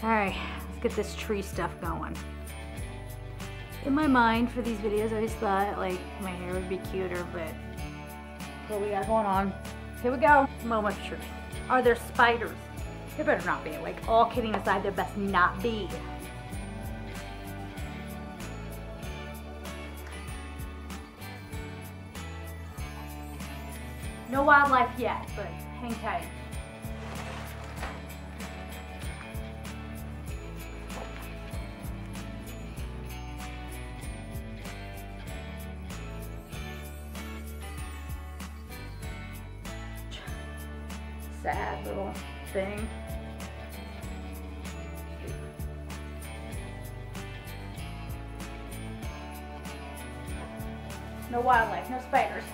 All right, let's get this tree stuff going. In my mind for these videos, I always thought like my hair would be cuter, but what we got going on. Here we go. Moment of truth. Are there spiders? There better not be. Like, all kidding aside, there best not be. No wildlife yet, but hang tight. Sad little thing. No wildlife, no spiders.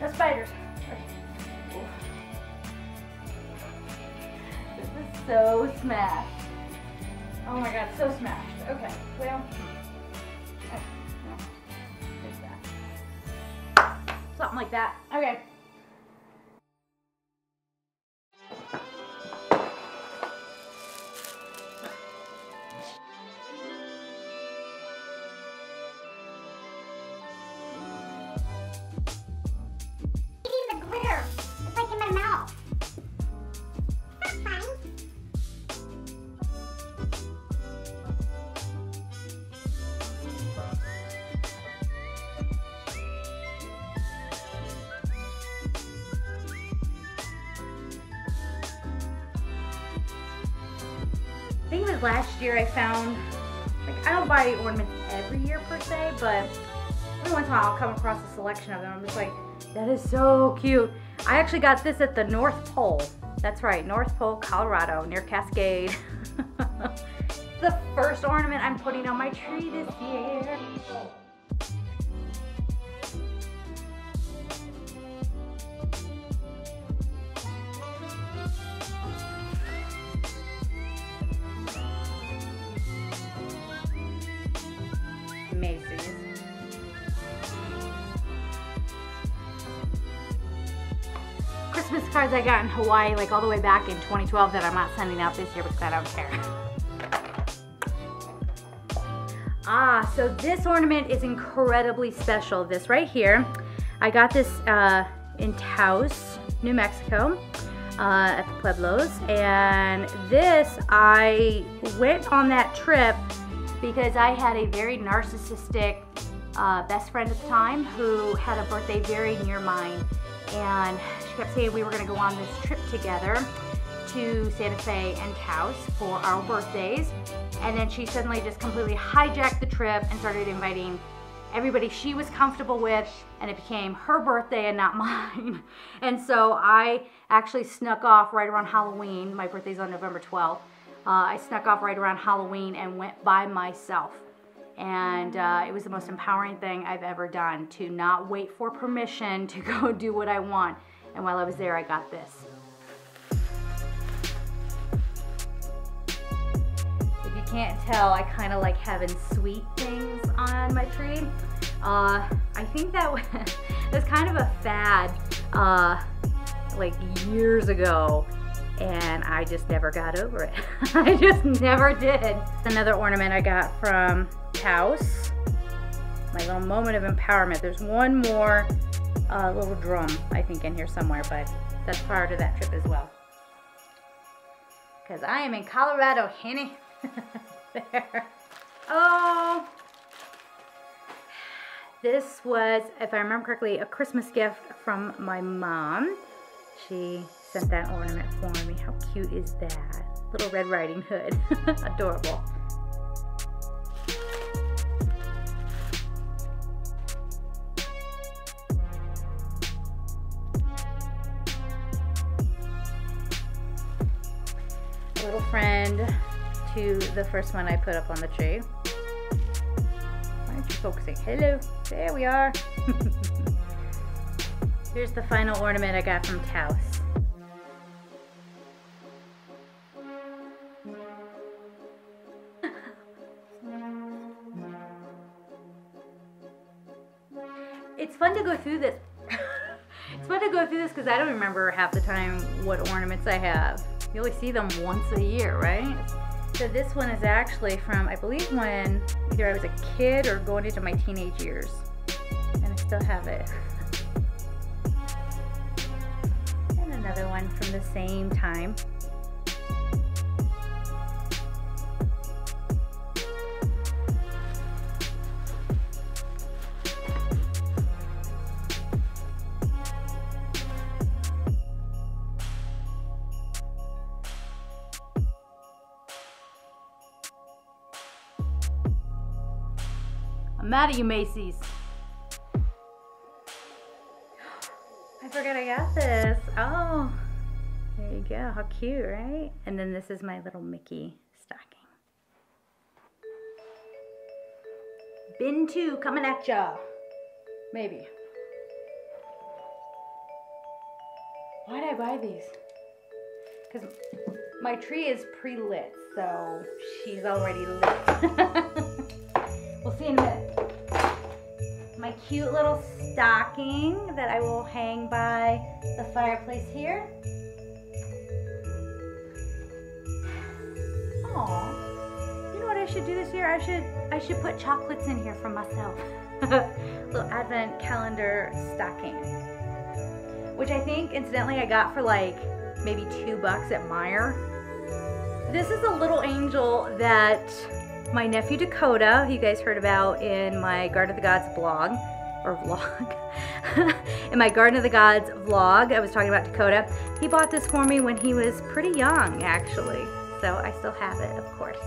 No spiders. This is so smashed. Oh my god, so smashed. Okay, well. Okay, no. There's that. Something like that. Okay. I think it was last year I found, like, I don't buy ornaments every year per se, but every once in a while I'll come across a selection of them. I'm just like, that is so cute. I actually got this at the North Pole. That's right, North Pole, Colorado, near Cascade. The first ornament I'm putting on my tree this year. Christmas cards I got in Hawaii, like all the way back in 2012, that I'm not sending out this year because I don't care. Ah, so this ornament is incredibly special. This right here, I got this in Taos, New Mexico, at the Pueblos, and this, I went on that trip because I had a very narcissistic best friend at the time who had a birthday very near mine, and she kept saying we were gonna go on this trip together to Santa Fe and Taos for our birthdays, and then she suddenly just completely hijacked the trip and started inviting everybody she was comfortable with, and it became her birthday and not mine. And so I actually snuck off right around Halloween. My birthday's on November 12th. I snuck off right around Halloween and went by myself. And it was the most empowering thing I've ever done, to not wait for permission to go do what I want. And while I was there, I got this. If you can't tell, I kind of like having sweet things on my tree. I think that was kind of a fad like years ago, and I just never got over it. I just never did. Another ornament I got from Taos, my little moment of empowerment. There's one more little drum, I think, in here somewhere, but that's prior to that trip as well. Because I am in Colorado, honey. There. Oh! This was, if I remember correctly, a Christmas gift from my mom. She sent that ornament for me. How cute is that? Little Red Riding Hood. Adorable. A little friend to the first one I put up on the tree. Why aren't you focusing? Hello. There we are. Here's the final ornament I got from Taos. It's fun to go through this. It's fun to go through this because I don't remember half the time what ornaments I have. You only see them once a year, right? So this one is actually from, I believe, when either I was a kid or going into my teenage years, and I still have it. And another one from the same time. I'm mad at you, Macy's. I forgot I got this. Oh, there you go. How cute, right? And then this is my little Mickey stocking. Bin 2 coming at y'all. Maybe. Why did I buy these? Because my tree is pre-lit, so she's already lit. We'll see in a minute. My cute little stocking that I will hang by the fireplace here. Oh, you know what I should do this year? I should put chocolates in here for myself. Little advent calendar stocking, which I think, incidentally, I got for like maybe $2 at Meijer. This is a little angel that my nephew Dakota, who you guys heard about in my Garden of the Gods blog, or vlog, in my Garden of the Gods vlog, I was talking about Dakota. He bought this for me when he was pretty young, actually. So I still have it, of course.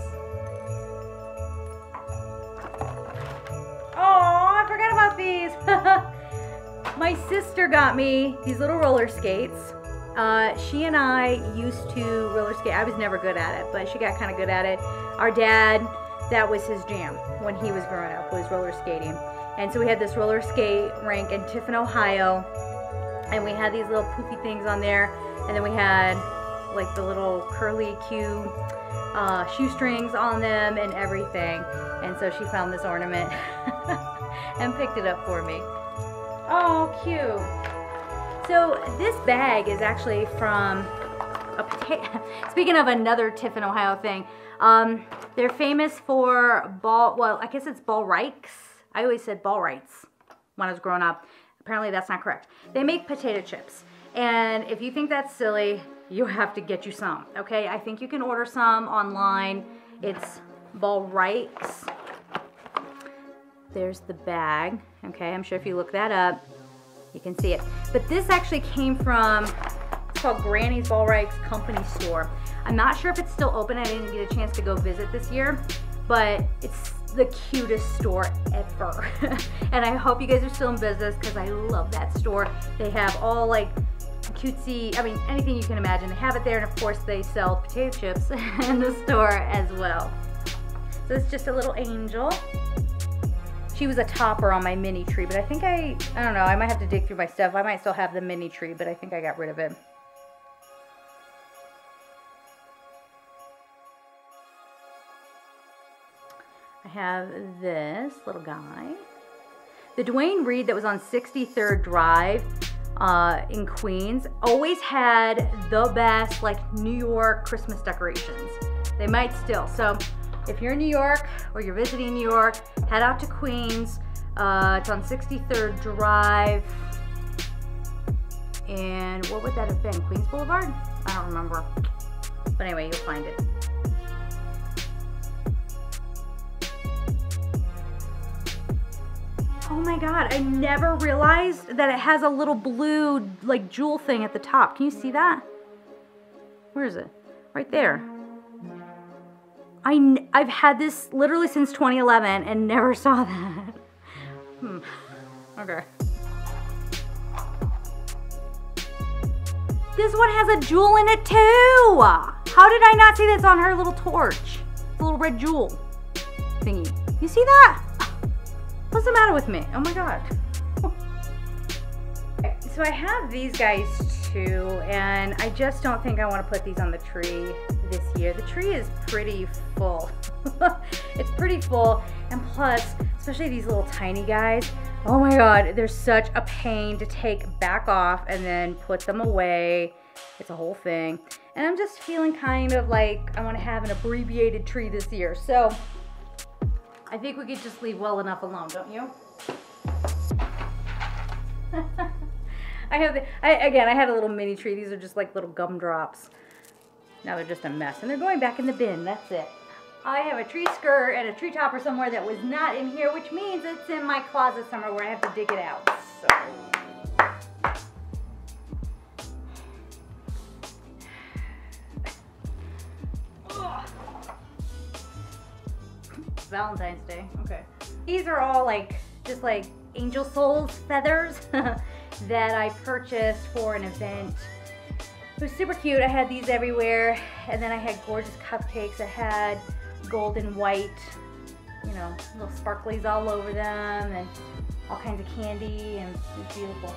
Oh, I forgot about these. My sister got me these little roller skates. She and I used to roller skate. I was never good at it, but she got kind of good at it. Our dad, that was his jam when he was growing up, was roller skating. And so we had this roller skate rink in Tiffin, Ohio, and we had these little poofy things on there, and then we had like the little curly Q shoestrings on them and everything. And so she found this ornament and picked it up for me. Oh, cute. So this bag is actually from a potato. Speaking of another Tiffin, Ohio thing, they're famous for well, I guess it's Ballreich's. I always said Ballreich's when I was growing up. Apparently that's not correct. They make potato chips. And if you think that's silly, you have to get you some, okay? I think you can order some online. It's Ballreich's. There's the bag, okay? I'm sure if you look that up, you can see it. But this actually came from, it's called Granny's Ballreich's Company Store. I'm not sure if it's still open. I didn't get a chance to go visit this year, but it's the cutest store ever. And I hope you guys are still in business because I love that store. They have all like cutesy, I mean, anything you can imagine. They have it there, and of course they sell potato chips in the store as well. So it's just a little angel. She was a topper on my mini tree, but I think I don't know, I might have to dig through my stuff. I might still have the mini tree, but I think I got rid of it. I have this little guy. The Duane Reed that was on 63rd Drive in Queens always had the best like New York Christmas decorations. They might still, so if you're in New York or you're visiting New York, head out to Queens. It's on 63rd Drive. And what would that have been? Queens Boulevard? I don't remember. But anyway, you'll find it. Oh my God, I never realized that it has a little blue like jewel thing at the top. Can you see that? Where is it? Right there. I've had this literally since 2011 and never saw that. Okay. This one has a jewel in it too. How did I not see this on her little torch? The little red jewel thingy. You see that? What's the matter with me? Oh my God. So I have these guys too, and I just don't think I want to put these on the tree this year. The tree is pretty full. It's pretty full, and plus, especially these little tiny guys, oh my God, they're such a pain to take back off and then put them away. It's a whole thing. And I'm just feeling kind of like I want to have an abbreviated tree this year. So I think we could just leave well enough alone, don't you? I had a little mini tree. These are just like little gumdrops. Now they're just a mess. And they're going back in the bin. That's it. I have a tree skirt and a tree topper somewhere that was not in here, which means it's in my closet somewhere where I have to dig it out. So. Valentine's Day. Okay. These are all like, just like angel soul feathers that I purchased for an event. It was super cute. I had these everywhere. And then I had gorgeous cupcakes. I had gold and white, you know, little sparklies all over them and all kinds of candy, and it was beautiful.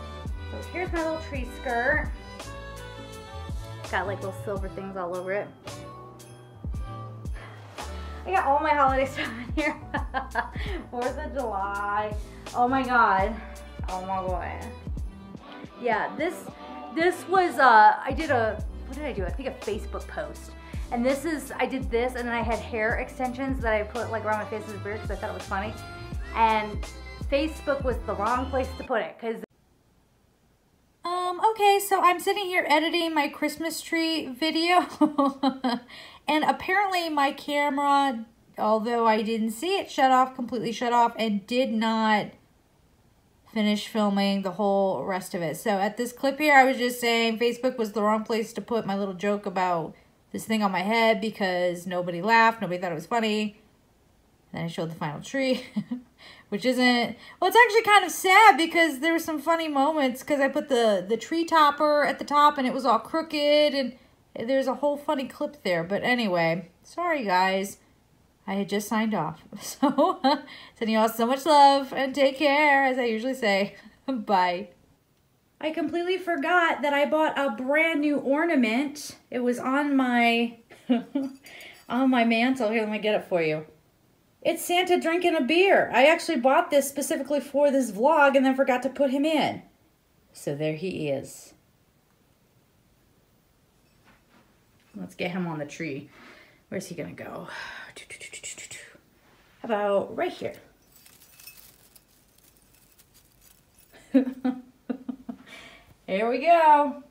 So here's my little tree skirt. It's got like little silver things all over it. I got all my holiday stuff in here. 4th of July. Oh my god. Oh my god. Yeah, this was I did a, what did I do? I think a Facebook post. And this is, I did this and then I had hair extensions that I put like around my face and the beard because I thought it was funny. And Facebook was the wrong place to put it because okay, so I'm sitting here editing my Christmas tree video and apparently my camera, although I didn't see it, shut off, completely shut off, and did not finish filming the whole rest of it. So at this clip here, I was just saying Facebook was the wrong place to put my little joke about this thing on my head because nobody laughed, nobody thought it was funny. Then I showed the final tree, which isn't, well, it's actually kind of sad because there were some funny moments because I put the tree topper at the top and it was all crooked and there's a whole funny clip there. But anyway, sorry guys, I had just signed off. So sending y'all so much love and take care, as I usually say. Bye. I completely forgot that I bought a brand new ornament. It was on my, on my mantle. Here, let me get it for you. It's Santa drinking a beer. I actually bought this specifically for this vlog and then forgot to put him in. So there he is. Let's get him on the tree. Where's he gonna go? How about right here? Here we go.